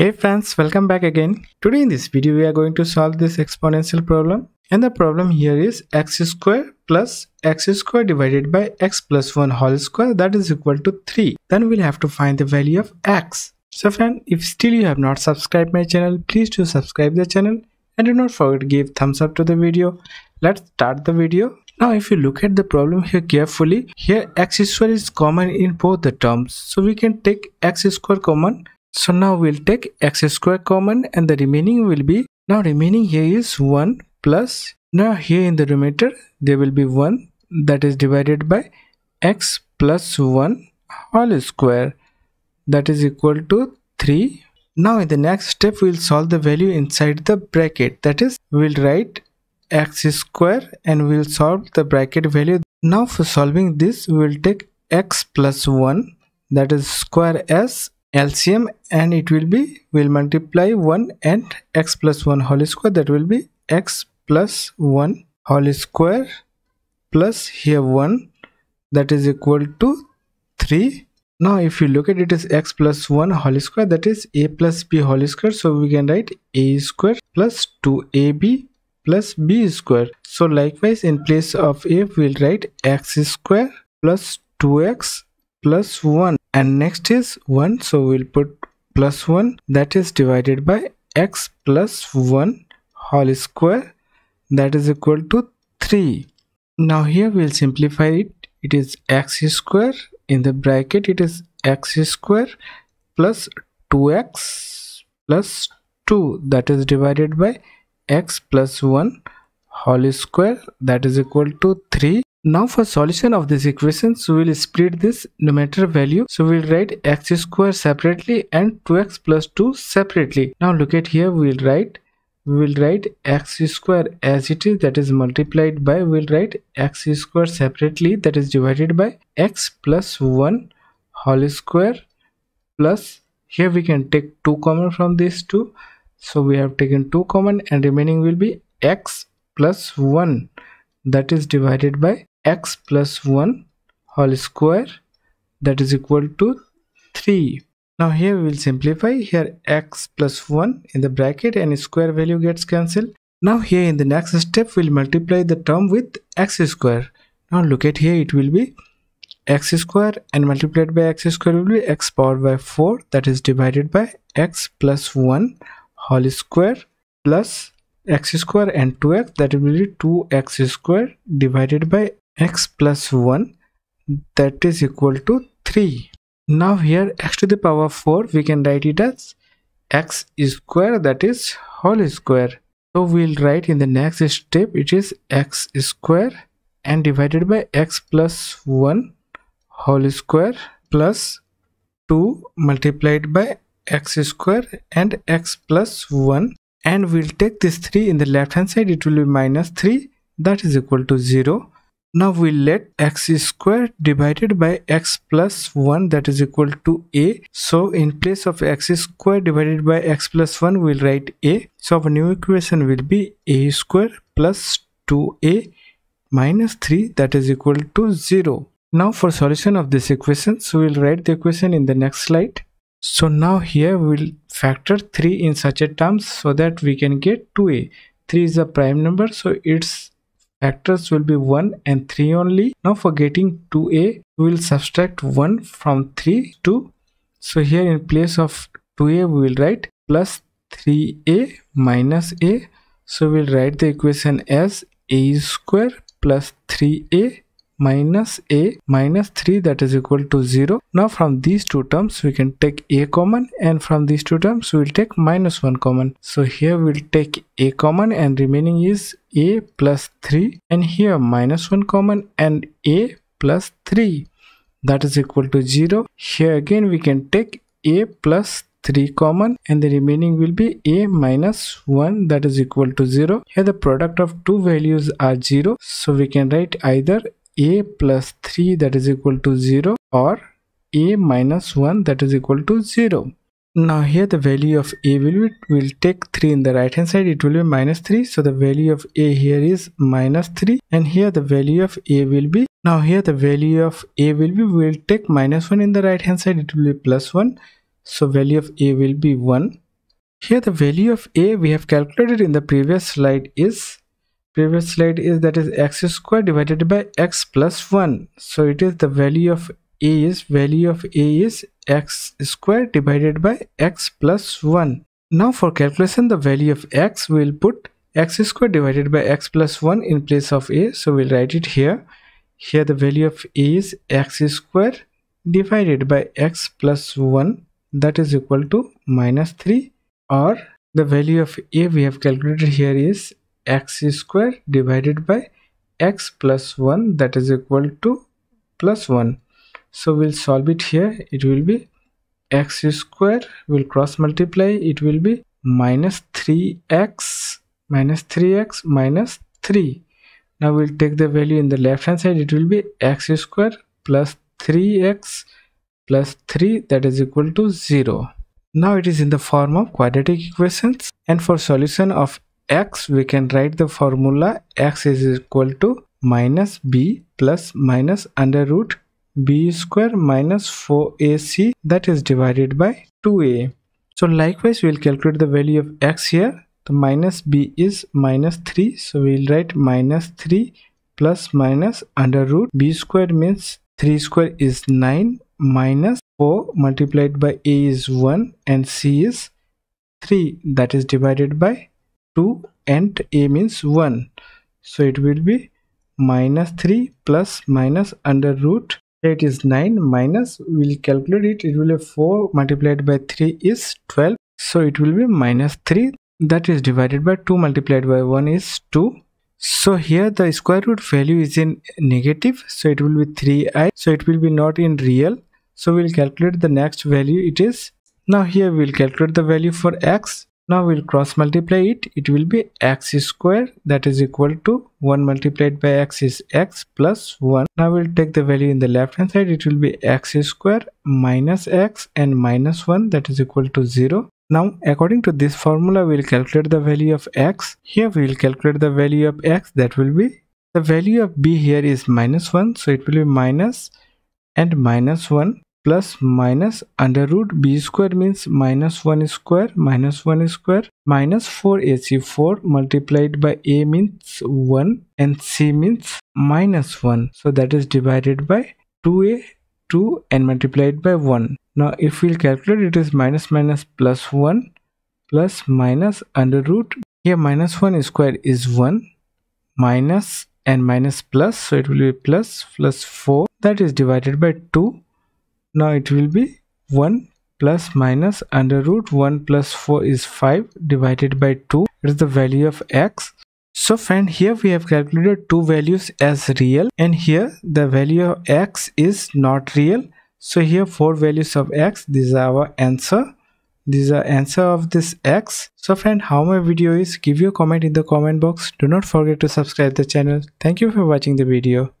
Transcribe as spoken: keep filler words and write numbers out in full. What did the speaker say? Hey friends, welcome back again. Today in this video we are going to solve this exponential problem, and the problem here is x square plus x square divided by x plus one whole square that is equal to three. Then we'll have to find the value of x. So friend, if still you have not subscribed my channel, please do subscribe the channel and do not forget to give thumbs up to the video. Let's start the video. Now if you look at the problem here carefully, here x square is common in both the terms, so we can take x square common. So now we'll take x square common and the remaining will be, now remaining here is one plus, now here in the remainder there will be one that is divided by x plus one whole square that is equal to three. Now in the next step we'll solve the value inside the bracket, that is we'll write x square and we'll solve the bracket value. Now for solving this we'll take x plus one that is square s L C M and it will be, we'll multiply one and x plus one whole square, that will be x plus one whole square plus here one that is equal to three. Now if you look at it, is x plus one whole square, that is a plus b whole square, so we can write a square plus two a b plus b square. So likewise in place of a we'll write x square plus two x plus one, and next is one, so we'll put plus one that is divided by x plus one whole square that is equal to three. Now here we'll simplify it. It is x square, in the bracket it is x square plus two x plus two that is divided by x plus one whole square that is equal to three. Now for solution of this equation, so we'll split this numerator value, so we'll write x square separately and two x plus two separately. Now look at here, we'll write we'll write x square as it is, that is multiplied by, we'll write x square separately that is divided by x plus one whole square plus, here we can take two common from these two, so we have taken two common and remaining will be x plus one that is divided by x plus one whole square that is equal to three. Now here we will simplify, here x plus one in the bracket and square value gets cancelled. Now here in the next step we'll multiply the term with x square. Now look at here, it will be x square and multiplied by x square will be x powered by four that is divided by x plus one whole square plus x square and two x, that will be two x square divided by x plus one that is equal to three. Now here x to the power four we can write it as x square that is whole square, so we'll write in the next step it is x square and divided by x plus one whole square plus two multiplied by x square and x plus one, and we'll take this three in the left hand side, it will be minus three that is equal to zero. Now we'll let x square divided by x plus one that is equal to a, so in place of x square divided by x plus one we'll write a, so our new equation will be a square plus two a minus three that is equal to zero. Now for solution of this equation, so we'll write the equation in the next slide. So now here we'll factor three in such a terms so that we can get two a. three is a prime number, so its factors will be one and three only. Now for getting two a, we will subtract one from three to, so here in place of two a we will write plus three a minus a, so we'll write the equation as a square plus three a minus a minus three that is equal to zero. Now from these two terms we can take a common, and from these two terms we will take minus one common, so here we will take a common and remaining is a plus three, and here minus one common and a plus three that is equal to zero. Here again we can take a plus three common and the remaining will be a minus one that is equal to zero. Here the product of two values are zero, so we can write either a plus three that is equal to zero or a minus one that is equal to zero. Now here the value of a will be, we'll take three in the right hand side, it will be minus three, so the value of a here is minus three, and here the value of a will be, now here the value of a will be, we'll take minus one in the right hand side, it will be plus one, so value of a will be one, Here the value of a we have calculated in the previous slide is previous slide is that is x squared divided by x plus one. So it is the value of a is value of a is x squared divided by x plus one. Now for calculation the value of x, we will put x squared divided by x plus one in place of a. So we'll write it here. Here the value of a is x squared divided by x plus one, that is equal to minus three, or the value of a we have calculated here is x squared divided by x plus one, that is equal to plus one. So we'll solve it here. It will be x squared, we'll cross multiply, it will be minus three x minus three x minus three. Now we'll take the value in the left hand side. It will be x squared plus three x plus three, that is equal to zero. Now it is in the form of quadratic equations, and for solution of x we can write the formula x is equal to minus b plus minus under root b square minus four a c, that is divided by two a. So likewise we will calculate the value of x here. The minus b is minus three, so we will write minus three plus minus under root b square, means three square is nine, minus four multiplied by a is one and c is three, that is divided by two and a means one. So it will be minus three plus minus under root, it is nine, minus, we will calculate it, it will be four multiplied by three is twelve, so it will be minus three, that is divided by two multiplied by one is two. So here the square root value is in negative, so it will be three i, so it will be not in real. So we'll calculate the next value, it is, now here we'll calculate the value for x. Now we'll cross multiply it, it will be x squared, that is equal to one multiplied by x is x plus one. Now we'll take the value in the left hand side, it will be x squared minus x and minus one, that is equal to zero. Now according to this formula we'll calculate the value of x. Here we will calculate the value of x, that will be, the value of b here is minus one, so it will be minus and minus one plus minus under root b square, means minus one square minus one square minus four a c, four multiplied by a means one and c means minus one, so that is divided by two a, two and multiplied by one. Now if we'll calculate, it is minus minus plus one plus minus under root, here minus one square is one, minus and minus plus, so it will be plus plus four, that is divided by two. Now it will be one plus minus under root one plus four is five, divided by two, it is the value of x. So friend, here we have calculated two values as real, and here the value of x is not real. So here four values of x, these are our answer. These are answer of this x. So friend, how my video is, give your comment in the comment box. Do not forget to subscribe the channel. Thank you for watching the video.